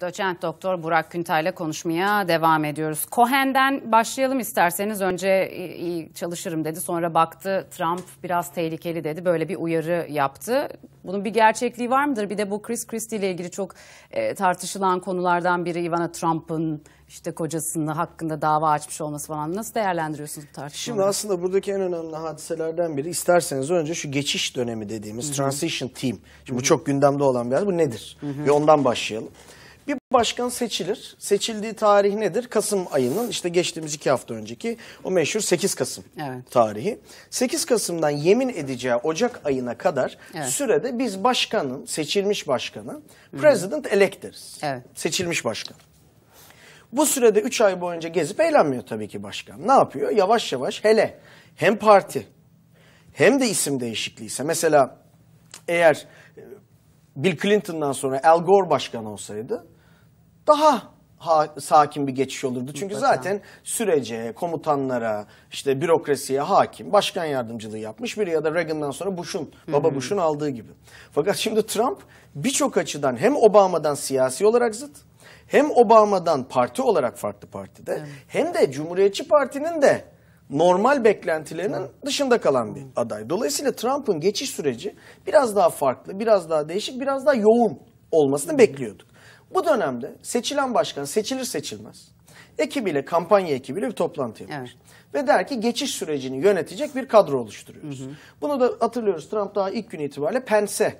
Doçent Doktor Burak Küntay'la konuşmaya devam ediyoruz. Cohen'den başlayalım isterseniz. Önce iyi çalışırım dedi. Sonra baktı Trump biraz tehlikeli dedi. Böyle bir uyarı yaptı. Bunun bir gerçekliği var mıdır? Bir de bu Chris Christie ile ilgili çok tartışılan konulardan biri. Ivana Trump'ın işte kocasının hakkında dava açmış olması falan. Nasıl değerlendiriyorsunuz bu tartışmayı? Şimdi aslında buradaki en önemli hadiselerden biri. İsterseniz önce şu geçiş dönemi dediğimiz transition team. Şimdi bu çok gündemde olan bir yer. Bu nedir? Ve ondan başlayalım. Bir başkan seçilir. Seçildiği tarih nedir? Kasım ayının işte geçtiğimiz 2 hafta önceki o meşhur 8 Kasım tarihi. 8 Kasım'dan yemin edeceği Ocak ayına kadar sürede biz başkanın, seçilmiş başkanı president elect deriz. Seçilmiş başkan. Bu sürede 3 ay boyunca gezip eğlenmiyor tabii ki başkan. Ne yapıyor? Yavaş yavaş hele hem parti hem de isim değişikliğiyse mesela eğer Bill Clinton'dan sonra Al Gore başkan olsaydı daha sakin bir geçiş olurdu. Çünkü zaten sürece, komutanlara, işte bürokrasiye hakim, başkan yardımcılığı yapmış biri ya da Reagan'dan sonra Bush'un, baba Bush'un aldığı gibi. Fakat şimdi Trump birçok açıdan hem Obama'dan siyasi olarak zıt, hem Obama'dan parti olarak farklı partide, hem de Cumhuriyetçi Parti'nin de normal beklentilerinin dışında kalan bir aday. Dolayısıyla Trump'ın geçiş süreci biraz daha farklı, biraz daha değişik, biraz daha yoğun olmasını bekliyorduk. Bu dönemde seçilen başkan seçilir seçilmez ekibiyle, kampanya ekibiyle bir toplantı yapar. Ve der ki geçiş sürecini yönetecek bir kadro oluşturuyoruz. Bunu da hatırlıyoruz, Trump daha ilk gün itibariyle Pence'e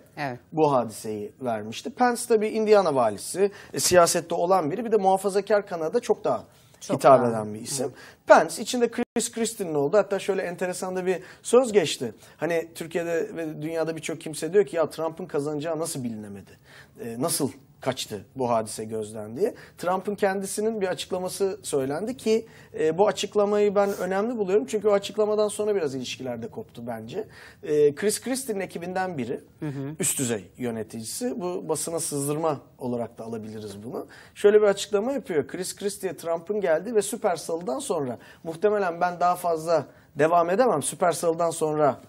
bu hadiseyi vermişti. Pence tabii Indiana valisi, siyasette olan biri, bir de muhafazakar Kanada çok daha hitap eden bir isim. Pence içinde Chris Christie'nin oldu. Hatta şöyle enteresan da bir söz geçti. Hani Türkiye'de ve dünyada birçok kimse diyor ki ya Trump'ın kazanacağı nasıl bilinemedi? Nasıl kaçtı bu hadise gözden diye. Trump'ın kendisinin bir açıklaması söylendi ki bu açıklamayı ben önemli buluyorum. Çünkü o açıklamadan sonra biraz ilişkilerde koptu bence. Chris Christie'nin ekibinden biri, üst düzey yöneticisi. Bu basına sızdırma olarak da alabiliriz bunu. Şöyle bir açıklama yapıyor. Chris Christie'ye Trump'ın geldiği ve Süper Salı'dan sonra muhtemelen ben daha fazla devam edemem. Süper Salı'dan sonra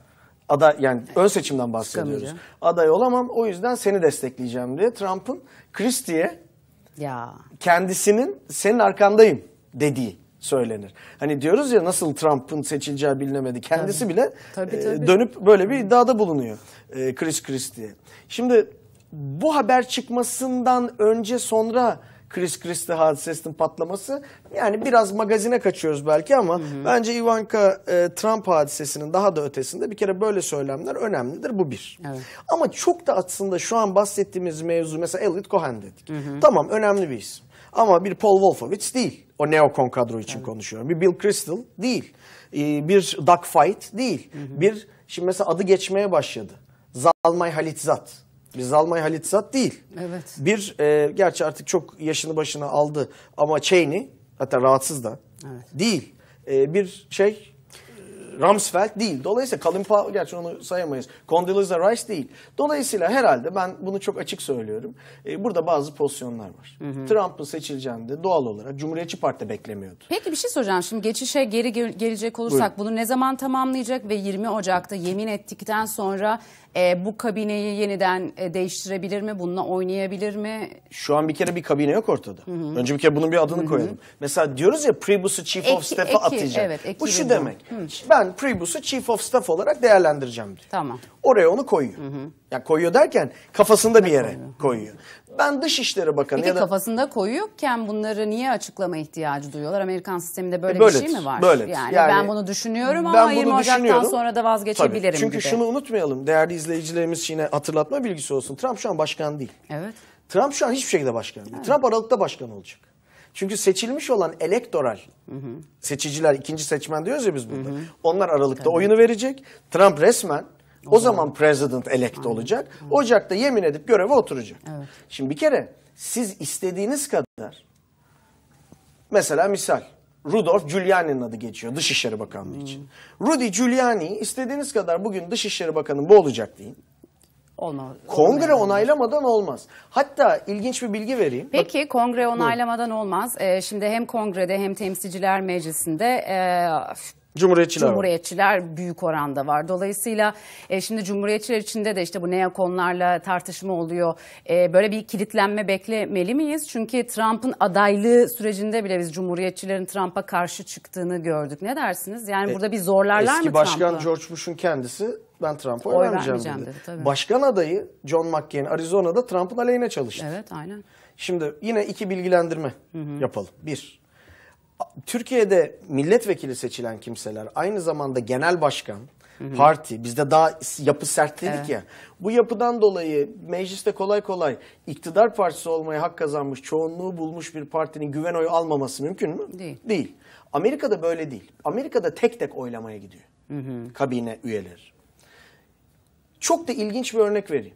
aday, yani ön seçimden bahsediyoruz. Aday olamam, o yüzden seni destekleyeceğim diye Trump'ın Christie'ye kendisinin senin arkandayım dediği söylenir. Hani diyoruz ya nasıl Trump'ın seçileceği bilinemedi. Kendisi bile dönüp böyle bir iddiada bulunuyor Chris Christie'ye. Şimdi bu haber çıkmasından önce sonra Chris Christie hadisesinin patlaması, yani biraz magazine kaçıyoruz belki ama bence Ivanka Trump hadisesinin daha da ötesinde bir kere böyle söylemler önemlidir, bu bir. Ama çok da aslında şu an bahsettiğimiz mevzu, mesela Elliot Cohen dedik. Tamam, önemli bir isim ama bir Paul Wolfowitz değil. O neokon kadro için konuşuyorum. Bir Bill Kristol değil. Bir Doug Fite değil. Bir şimdi mesela adı geçmeye başladı. Zalmay Halitzat. Bir Zalmay Halitzat değil. Bir gerçi artık çok yaşını başına aldı ama Cheney, hatta rahatsız da değil. Bir şey Rumsfeld değil. Dolayısıyla Colin Powell, gerçi onu sayamayız. Condoleezza Rice değil. Dolayısıyla herhalde ben bunu çok açık söylüyorum. Burada bazı pozisyonlar var. Trump'ın seçileceğini de doğal olarak Cumhuriyetçi Parti beklemiyordu. Peki bir şey soracağım. Şimdi geçişe geri gelecek olursak bunu ne zaman tamamlayacak ve 20 Ocak'ta yemin ettikten sonra bu kabineyi yeniden değiştirebilir mi? Bununla oynayabilir mi? Şu an bir kere bir kabine yok ortada. Önce bir kere bunun bir adını koyalım. Mesela diyoruz ya Priebus'u Chief of Staff'a atacak. Bu şu demek. Ben Priebus'u Chief of Staff olarak değerlendireceğim diyor. Oraya onu koyuyor. Yani koyuyor derken kafasında bir yere koyuyor. Ben Dışişleri Bakanı ya da... kafasında koyuyorken bunları niye açıklama ihtiyacı duyuyorlar? Amerikan sisteminde böyle bir şey mi var? Yani ben bunu düşünüyorum ama 20 Ocak'tan sonra da vazgeçebilirim. Çünkü şunu unutmayalım. Değerli izleyicilerimiz, yine hatırlatma bilgisi olsun. Trump şu an başkan değil. Trump şu an hiçbir şekilde başkan değil. Trump Aralık'ta başkan olacak. Çünkü seçilmiş olan elektoral seçiciler, ikinci seçmen diyoruz ya biz burada. Onlar Aralık'ta oyunu verecek. Trump resmen o zaman president elect olacak. Ocak'ta yemin edip göreve oturacak. Şimdi bir kere siz istediğiniz kadar, mesela misal Rudolf Giuliani'nin adı geçiyor Dışişleri Bakanlığı için. Rudy Giuliani'yi istediğiniz kadar bugün Dışişleri Bakanı bu olacak deyin. Olmaz. Kongre onaylamadan olmaz. Hatta ilginç bir bilgi vereyim. Peki kongre onaylamadan olmaz. Şimdi hem kongrede hem temsilciler meclisinde Cumhuriyetçiler büyük oranda var. Dolayısıyla şimdi Cumhuriyetçiler içinde de işte bu neokonlarla tartışma oluyor. Böyle bir kilitlenme beklemeli miyiz? Çünkü Trump'ın adaylığı sürecinde bile biz Cumhuriyetçilerin Trump'a karşı çıktığını gördük. Ne dersiniz? Yani burada bir zorlarlar mı Trump'ı? Eski başkan George Bush'un kendisi ben Trump'a oy vermeyeceğim dedi. Başkan adayı John McCain Arizona'da Trump'ın aleyhine çalıştı. Evet, aynen. Şimdi yine iki bilgilendirme yapalım. Bir, Türkiye'de milletvekili seçilen kimseler aynı zamanda genel başkan, parti, bizde daha yapı sert dedik ya. Bu yapıdan dolayı mecliste kolay kolay iktidar partisi olmaya hak kazanmış, çoğunluğu bulmuş bir partinin güven oyu almaması mümkün mü? Değil. Değil. Amerika'da böyle değil. Amerika'da tek tek oylamaya gidiyor kabine üyeleri. Çok da ilginç bir örnek vereyim.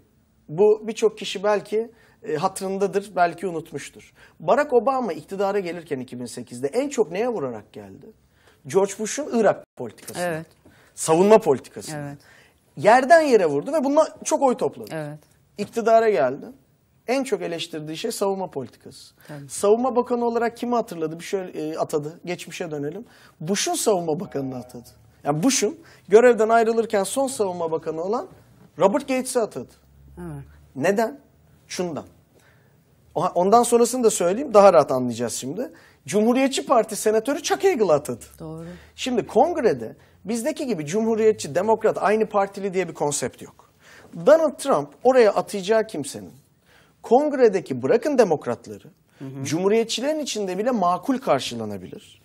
Bu birçok kişi belki hatırındadır, belki unutmuştur. Barack Obama iktidara gelirken 2008'de en çok neye vurarak geldi? George Bush'un Irak politikasına, savunma politikasına. Yerden yere vurdu ve bununla çok oy topladı. İktidara geldi. En çok eleştirdiği şey savunma politikası. Savunma Bakanı olarak kimi hatırladı? Bir şöyle atadı. Geçmişe dönelim. Bush'un savunma bakanını atadı. Yani Bush'un görevden ayrılırken son savunma bakanı olan Robert Gates'i atadı. Neden? Şundan. Ondan sonrasını da söyleyeyim, daha rahat anlayacağız şimdi. Cumhuriyetçi Parti senatörü Chuck Hagel atadı. Doğru. Şimdi kongrede bizdeki gibi Cumhuriyetçi, Demokrat, aynı partili diye bir konsept yok. Donald Trump oraya atacağı kimsenin kongredeki bırakın Demokratları, Cumhuriyetçilerin içinde bile makul karşılanabilir,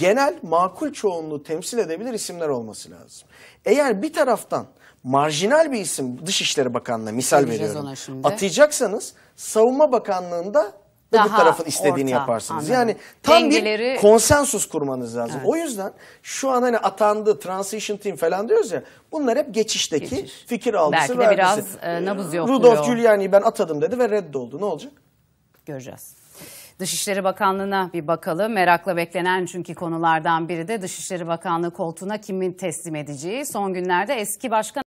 genel makul çoğunluğu temsil edebilir isimler olması lazım. Eğer bir taraftan marjinal bir isim, Dışişleri Bakanlığı misal veriyorum, atayacaksanız Savunma Bakanlığı'nda öbür tarafın istediğini yaparsınız. Anladım. Yani tam dengeleri, bir konsensus kurmanız lazım. O yüzden şu an hani atandı, transition team falan diyoruz ya, bunlar hep geçişteki fikir algısı. Belki de biraz nabız yok. Rudolf Giuliani'yi ben atadım dedi ve reddoldu. Ne olacak? Göreceğiz. Dışişleri Bakanlığı'na bir bakalım. Merakla beklenen çünkü konulardan biri de Dışişleri Bakanlığı koltuğuna kimin teslim edeceği. Son günlerde eski başkan